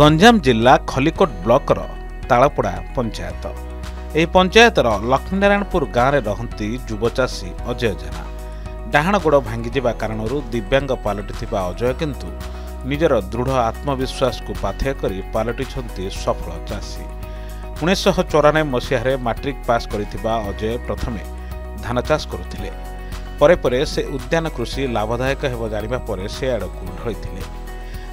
गंजम जिला खलिकोट ब्लॉक तालपड़ा पंचायत यह पंचायतर लक्ष्मीनारायणपुर गाँव में रहती युवचाषी अजय जेना डाहाण गोड़ भांगी कारण दिव्यांग पलटि अजय किंतु निजर दृढ़ आत्मविश्वास को पाथेय करी पलटि सफल चाषी 1994 मसीह मैट्रिक पास कर अजय प्रथमे धान चाष करुले परे से उद्यान कृषि लाभदायक हो जाना से आड़ को ढले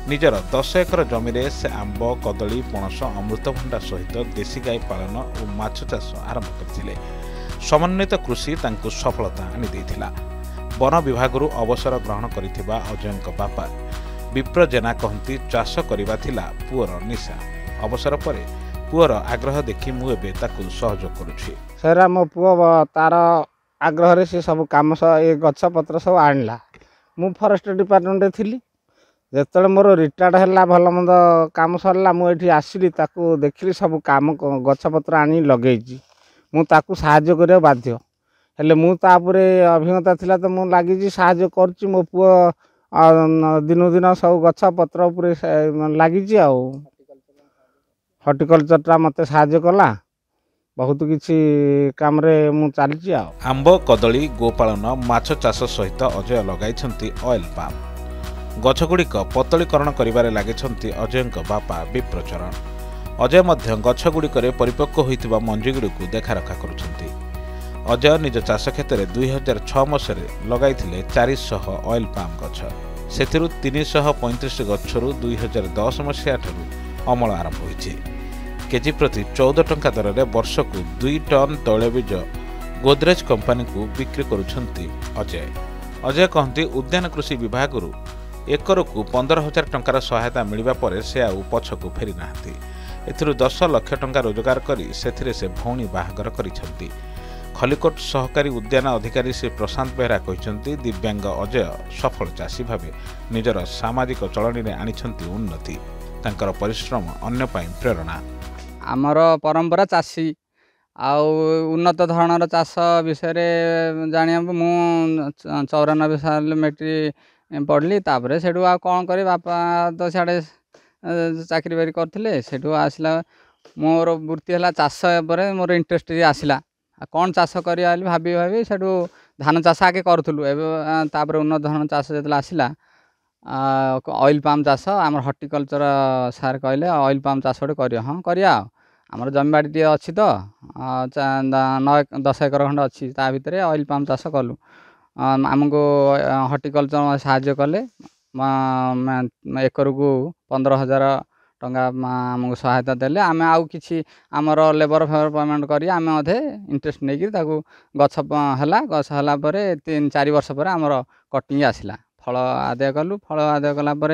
निजर 10 एकर जमी से आंब कदली पणस अमृतभंडा सहित देशी गाय पालन और माछ चाष आरंभ करथिले। समन्वित कृषि तांकु सफलता आनी देथिला। वन विभाग अवसर ग्रहण करिथिबा अजयंक बापा विप्र जेना कहती चाष करिबा थिला पुअर निशा। अवसर पर पुअर आग्रह देखि मु एबे ताकु सहयोग करूछि। सर मो पुओ तार आग्रह से सब काम ए गछ पत्र सब आणला। मु फॉरेस्ट डिपार्टमेंट रे थिली। जिते मोर रिटायर्ड है भलमंद काम सरला मुझे आसली देखिली सब कम गछपतर आनी लगे मुझे साहय कर बाध्य हेल्ले मुझे अभिज्ञता थी तो मुझे लगी साहय कर मो पु दिन दिन सब गछपतर लगी हॉर्टिकल्चर मत साहय कला बहुत किसी काम चली। आंब कदली गोपालन माछ चाष सहित अजय लगाई ऑयल पाम गछगुड़िक पतलीकरण कर लगे अजय बापा विप्रचरण। अजय गछगुड़िक परिपक्व होता मंजीगुड़ी को देखारखा कर अजय निज चाष क्षेत्र 2006 मसीह लगे 400 ऑयल पाम गछ से 335 गच्छरू 2010 मसीहा ठार् अमल आरंभ होती केजी प्रति 14 टंका दर से वर्ष को 2 टन तैलबीज गोदरेज कंपानी को बिक्री करजय। अजय कहते उद्यान कृषि विभाग एकर को 15,000 टंकार सहायता मिलवा पर से आउ पछकु फेरी नाहंती। एथिरु 10 लक्ष टंका रोजगार करी सेथिरे से भौणी बाहागर करिसेंती। खलिकोट सहकारी उद्यान अधिकारी श्री प्रशांत बेहरा कहिसेंती दिव्यांग अजय सफल चाषी भावे निजर सामाजिक चलनी रे आनिसेंती उन्नति तांकर परिश्रम अन्य पाई प्रेरणा। आमर परंपरा चाषी आउ उन्नत धरणर चाष विषय रे जानिया मु 94 साल मेट्रिक पढ़ली तापर से कौन करे बापा तो साढ़े चाकरी बारी करते से आसला मोर वृत्ति है चाष मोर इंटरेस्ट आसला कौन चाष कर भाभी भाभी से धान चाष आगे करूँ एपर उन्नत धान चाष जो आसला ऑयल पाम चाष आम हॉर्टिकल्चर सार कहले ऑयल पाम चाष गोटे कर हाँ करमर जमीबाड़ी टे अच्छी तो 10 एकर खंड अच्छी ता भर ऑयल पाम चाष कलु आमको हॉर्टिकल्चर साहय कले एकर को 15,000 टंका आमको सहायता देले आम आउ कि आमर लेबर फेबर पेमेंट करी आम अधे इंटरेस्ट नहीं गला 3-4 वर्ष पर आमर कटिंग आसला फल आदाय कलु। फल आदाय कलापर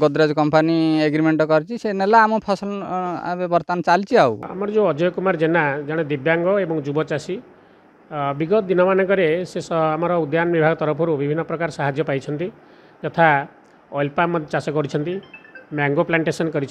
गोदरेज कंपानी एग्रीमेंट कर नेला आम फसल बर्तमान चलती। आमर जो अजय कुमार जेना जड़े दिव्यांग एवं युवचाषी विगत दिन मानक से आमर उद्यान विभाग तरफ विभिन्न प्रकार साहाय्य पाई यथा ऑयल पाम चाष कर मैंगो प्लांटेसन कर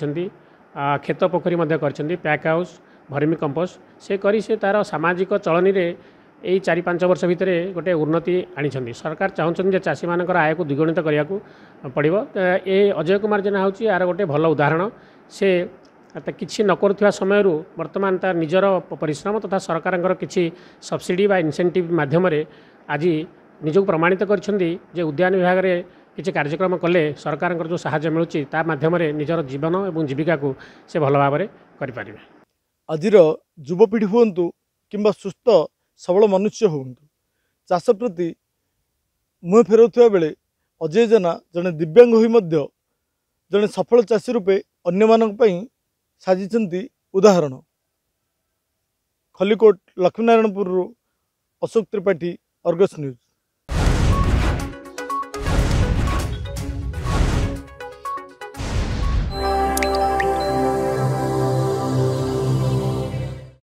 खेत पोखरी कर पैक हाउस भर्मी कंपोस्ट से करी से तार सामाजिक चलनी रे यही 4-5 वर्ष भितर गोटे उन्नति आनी सरकार चाहते चाषी मानकर आय को द्विगुणित करने पड़ो। ये अजय कुमार जेना हूँ यार गोटे भल उदाहरण से किसी न करुवा समय बर्तमान तार निजर परिश्रम तथा सरकार किसी सब्सिडी बा इनसेंटिव माध्यम आज निजक प्रमाणित कर उद्यान विभाग में किसी कार्यक्रम कले सरकार जो साहाय्य मिलूँ ता माध्यम निजर जीवन और जीविका को से भल भाव करें। आज युवपीढ़ी हूँ कि सुस्थ सबल मनुष्य हूँ चाष प्रति मुँह फेराउवा बेले अजय जेना जड़े दिव्यांग हो जड़े सफल चाषी रूपे अन्य मानी साजिंट उदाहरण। Khallikote Laxminarayanpur Ashok Tripathi Argus news.